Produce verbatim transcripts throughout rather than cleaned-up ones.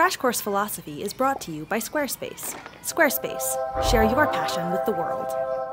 Crash Course Philosophy is brought to you by Squarespace. Squarespace, share your passion with the world.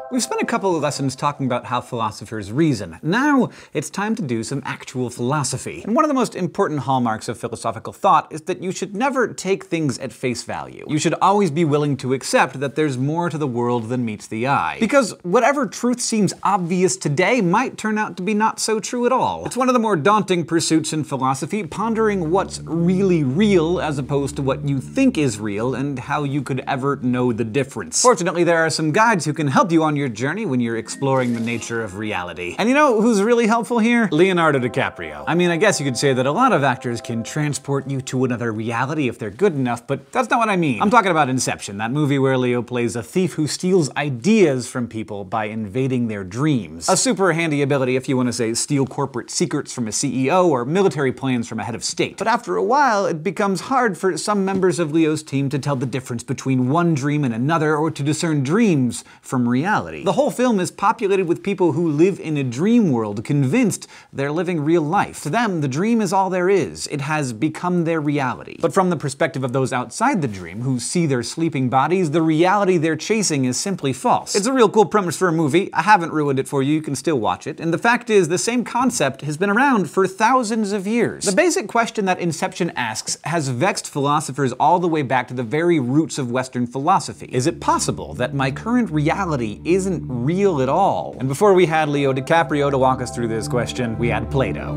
We've spent a couple of lessons talking about how philosophers reason. Now it's time to do some actual philosophy. And one of the most important hallmarks of philosophical thought is that you should never take things at face value. You should always be willing to accept that there's more to the world than meets the eye. Because whatever truth seems obvious today might turn out to be not so true at all. It's one of the more daunting pursuits in philosophy, pondering what's really real as opposed to what you think is real and how you could ever know the difference. Fortunately, there are some guides who can help you on your journey when you're exploring the nature of reality. And you know who's really helpful here? Leonardo DiCaprio. I mean, I guess you could say that a lot of actors can transport you to another reality if they're good enough, but that's not what I mean. I'm talking about Inception, that movie where Leo plays a thief who steals ideas from people by invading their dreams. A super handy ability if you want to, say, steal corporate secrets from a C E O or military plans from a head of state. But after a while, it becomes hard for some members of Leo's team to tell the difference between one dream and another, or to discern dreams from reality. The whole film is populated with people who live in a dream world, convinced they're living real life. To them, the dream is all there is. It has become their reality. But from the perspective of those outside the dream, who see their sleeping bodies, the reality they're chasing is simply false. It's a real cool premise for a movie. I haven't ruined it for you, you can still watch it. And the fact is, the same concept has been around for thousands of years. The basic question that Inception asks has vexed philosophers all the way back to the very roots of Western philosophy. Is it possible that my current reality is isn't real at all? And before we had Leo DiCaprio to walk us through this question, we had Plato.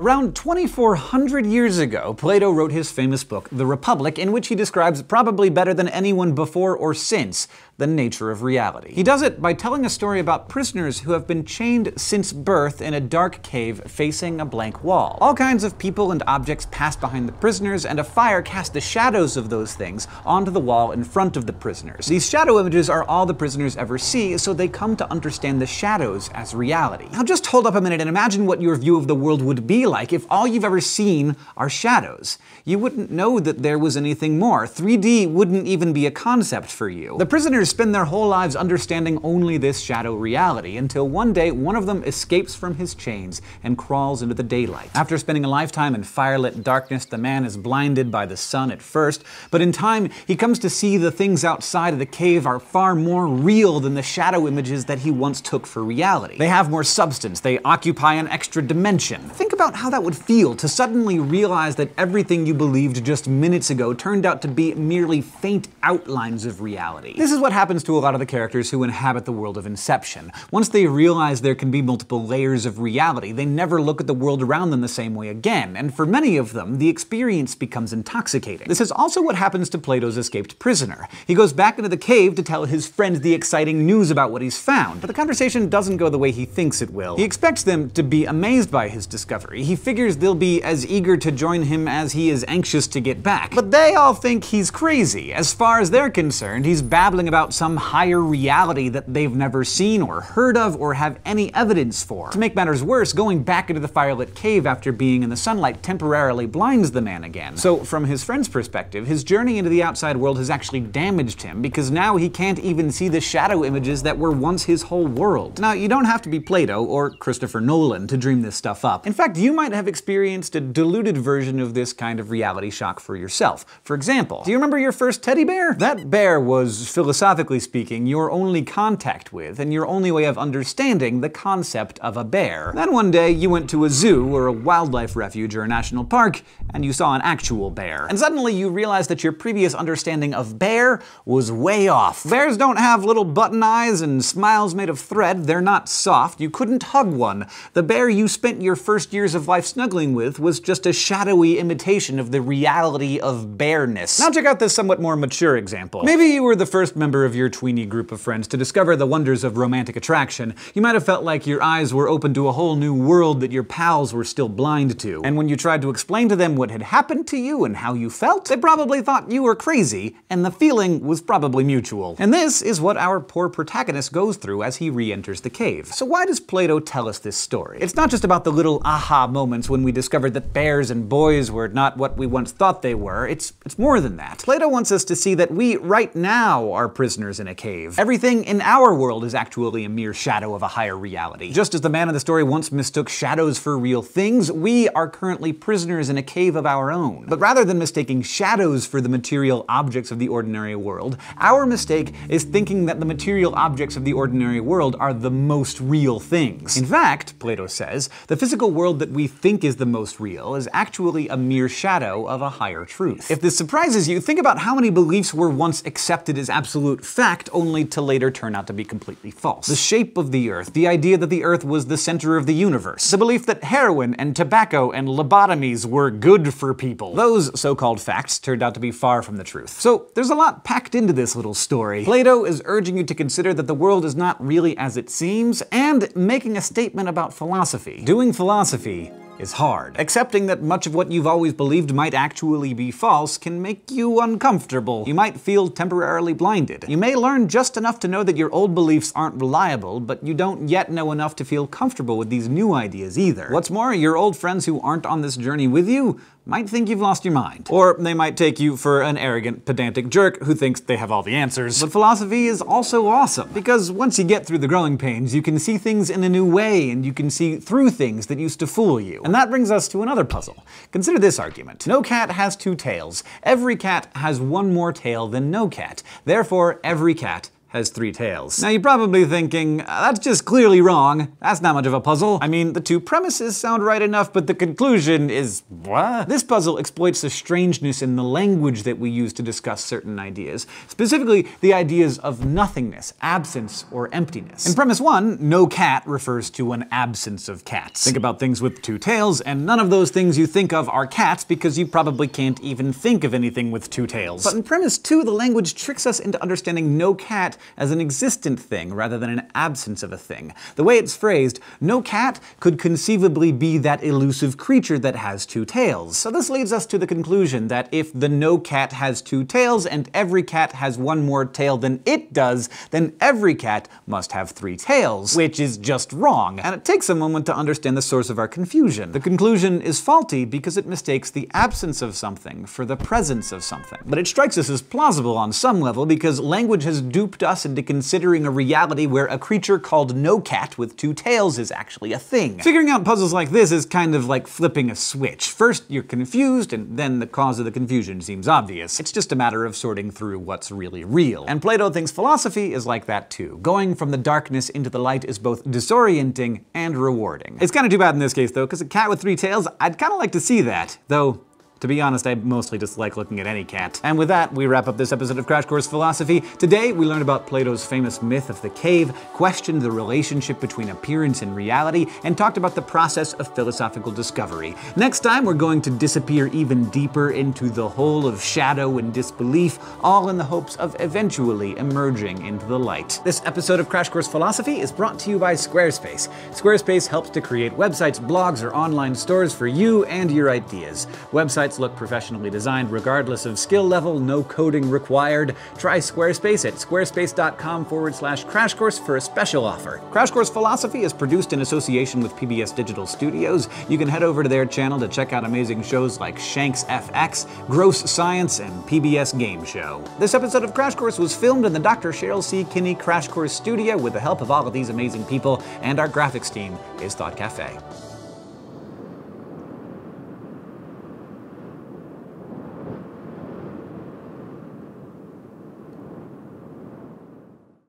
Around twenty-four hundred years ago, Plato wrote his famous book, The Republic, in which he describes, probably better than anyone before or since, the nature of reality. He does it by telling a story about prisoners who have been chained since birth in a dark cave facing a blank wall. All kinds of people and objects pass behind the prisoners, and a fire casts the shadows of those things onto the wall in front of the prisoners. These shadow images are all the prisoners ever see, so they come to understand the shadows as reality. Now just hold up a minute and imagine what your view of the world would be like. Like if all you've ever seen are shadows. You wouldn't know that there was anything more. three D wouldn't even be a concept for you. The prisoners spend their whole lives understanding only this shadow reality, until one day one of them escapes from his chains and crawls into the daylight. After spending a lifetime in firelit darkness, the man is blinded by the sun at first, but in time he comes to see the things outside of the cave are far more real than the shadow images that he once took for reality. They have more substance, they occupy an extra dimension. Think about how How that would feel to suddenly realize that everything you believed just minutes ago turned out to be merely faint outlines of reality. This is what happens to a lot of the characters who inhabit the world of Inception. Once they realize there can be multiple layers of reality, they never look at the world around them the same way again, and for many of them, the experience becomes intoxicating. This is also what happens to Plato's escaped prisoner. He goes back into the cave to tell his friends the exciting news about what he's found, but the conversation doesn't go the way he thinks it will. He expects them to be amazed by his discovery. He He figures they'll be as eager to join him as he is anxious to get back. But they all think he's crazy. As far as they're concerned, he's babbling about some higher reality that they've never seen or heard of or have any evidence for. To make matters worse, going back into the firelit cave after being in the sunlight temporarily blinds the man again. So from his friend's perspective, his journey into the outside world has actually damaged him, because now he can't even see the shadow images that were once his whole world. Now, you don't have to be Plato or Christopher Nolan to dream this stuff up. In fact, you might have experienced a diluted version of this kind of reality shock for yourself. For example, do you remember your first teddy bear? That bear was, philosophically speaking, your only contact with and your only way of understanding the concept of a bear. Then one day you went to a zoo or a wildlife refuge or a national park and you saw an actual bear. And suddenly you realized that your previous understanding of bear was way off. Bears don't have little button eyes and smiles made of thread. They're not soft. You couldn't hug one. The bear you spent your first years of life snuggling with was just a shadowy imitation of the reality of bareness. Now check out this somewhat more mature example. Maybe you were the first member of your tweeny group of friends to discover the wonders of romantic attraction. You might have felt like your eyes were open to a whole new world that your pals were still blind to. And when you tried to explain to them what had happened to you and how you felt, they probably thought you were crazy, and the feeling was probably mutual. And this is what our poor protagonist goes through as he re-enters the cave. So why does Plato tell us this story? It's not just about the little aha moment when we discovered that bears and boys were not what we once thought they were. It's, it's more than that. Plato wants us to see that we right now are prisoners prisoners in a cave. Everything in our world is actually a mere shadow of a higher reality. Just as the man in the story once mistook shadows for real things, we are currently prisoners in a cave of our own. But rather than mistaking shadows for the material objects of the ordinary world, our mistake is thinking that the material objects of the ordinary world are the most real things. In fact, Plato says, the physical world that we think is the most real is actually a mere shadow of a higher truth. If this surprises you, think about how many beliefs were once accepted as absolute fact, only to later turn out to be completely false. The shape of the Earth, the idea that the Earth was the center of the universe, the belief that heroin and tobacco and lobotomies were good for people. Those so-called facts turned out to be far from the truth. So there's a lot packed into this little story. Plato is urging you to consider that the world is not really as it seems, and making a statement about philosophy. Doing philosophy is hard. Accepting that much of what you've always believed might actually be false can make you uncomfortable. You might feel temporarily blinded. You may learn just enough to know that your old beliefs aren't reliable, but you don't yet know enough to feel comfortable with these new ideas either. What's more, your old friends who aren't on this journey with you might think you've lost your mind. Or they might take you for an arrogant, pedantic jerk who thinks they have all the answers. But philosophy is also awesome, because once you get through the growing pains, you can see things in a new way, and you can see through things that used to fool you. And that brings us to another puzzle. Consider this argument. No cat has two tails. Every cat has one more tail than no cat. Therefore, every cat has three tails. Now you're probably thinking, that's just clearly wrong. That's not much of a puzzle. I mean, the two premises sound right enough, but the conclusion is, what? This puzzle exploits the strangeness in the language that we use to discuss certain ideas, specifically the ideas of nothingness, absence, or emptiness. In premise one, no cat refers to an absence of cats. Think about things with two tails, and none of those things you think of are cats, because you probably can't even think of anything with two tails. But in premise two, the language tricks us into understanding no cat as an existent thing rather than an absence of a thing. The way it's phrased, no cat could conceivably be that elusive creature that has two tails. So this leads us to the conclusion that if the no cat has two tails and every cat has one more tail than it does, then every cat must have three tails, which is just wrong. And it takes a moment to understand the source of our confusion. The conclusion is faulty because it mistakes the absence of something for the presence of something. But it strikes us as plausible on some level, because language has duped us into considering a reality where a creature called no cat with two tails is actually a thing. Figuring out puzzles like this is kind of like flipping a switch. First you're confused, and then the cause of the confusion seems obvious. It's just a matter of sorting through what's really real. And Plato thinks philosophy is like that too. Going from the darkness into the light is both disorienting and rewarding. It's kind of too bad in this case though, because a cat with three tails, I'd kind of like to see that. Though, to be honest, I mostly dislike looking at any cat. And with that, we wrap up this episode of Crash Course Philosophy. Today, we learned about Plato's famous myth of the cave, questioned the relationship between appearance and reality, and talked about the process of philosophical discovery. Next time, we're going to disappear even deeper into the hole of shadow and disbelief, all in the hopes of eventually emerging into the light. This episode of Crash Course Philosophy is brought to you by Squarespace. Squarespace helps to create websites, blogs, or online stores for you and your ideas. Websites look professionally designed regardless of skill level, no coding required. Try Squarespace at squarespace.com forward slash Crash Course for a special offer. Crash Course Philosophy is produced in association with P B S Digital Studios. You can head over to their channel to check out amazing shows like Shanks F X, Gross Science, and P B S Game Show. This episode of Crash Course was filmed in the Doctor Cheryl C. Kinney Crash Course Studio with the help of all of these amazing people, and our graphics team is Thought Cafe.